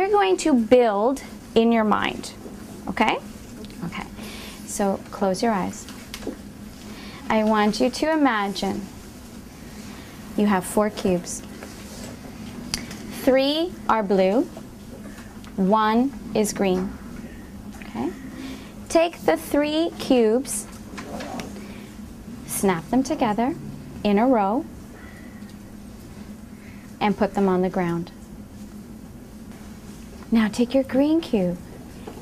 you're going to build in your mind, okay? Okay, so close your eyes. I want you to imagine you have 4 cubes. 3 are blue, 1 is green, okay? Take the 3 cubes, snap them together in a row, and put them on the ground. Now take your green cube,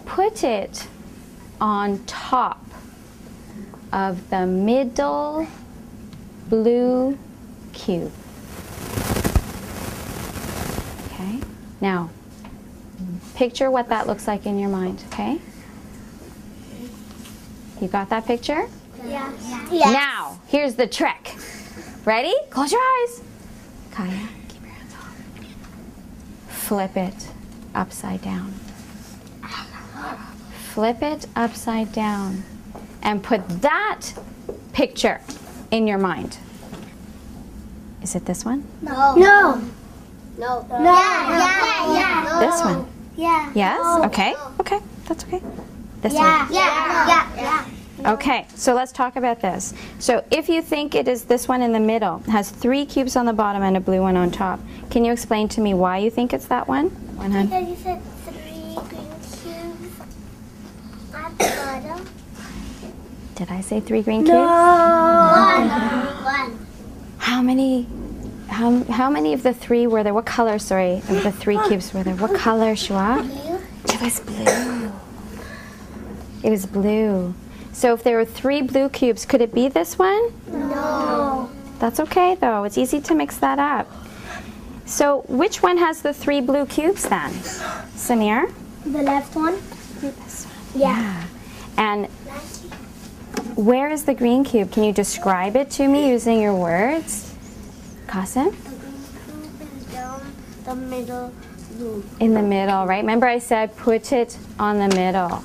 put it on top of the middle blue cube. Okay, now picture what that looks like in your mind, okay? You got that picture? Yeah. Yes. Now, here's the trick. Ready? Close your eyes. Kaya, keep your hands off. Flip it upside down. Flip it upside down and put that picture in your mind. Is it this one? No. No. No. No. Yeah, yeah, yeah. This one? Yeah. Yes? No. Okay. Okay. That's okay. This one? Yeah. Yeah. Yeah. Okay, so let's talk about this. So if you think it is this one in the middle, it has 3 cubes on the bottom and a blue one on top. Can you explain to me why you think it's that one? Because you said 3 green cubes at the bottom. Did I say 3 green cubes? No. One. How many of the 3 were there? What color, sorry, of the 3 cubes were there? What color, Shua? Blue. It was blue. It was blue. So if there were 3 blue cubes, could it be this one? No. That's okay though, it's easy to mix that up. So which one has the 3 blue cubes then? Samir? The left one. This one. Yeah. And where is the green cube? Can you describe it to me using your words? Qasim? The green cube is down the middle blue. In the middle, right? Remember I said put it on the middle.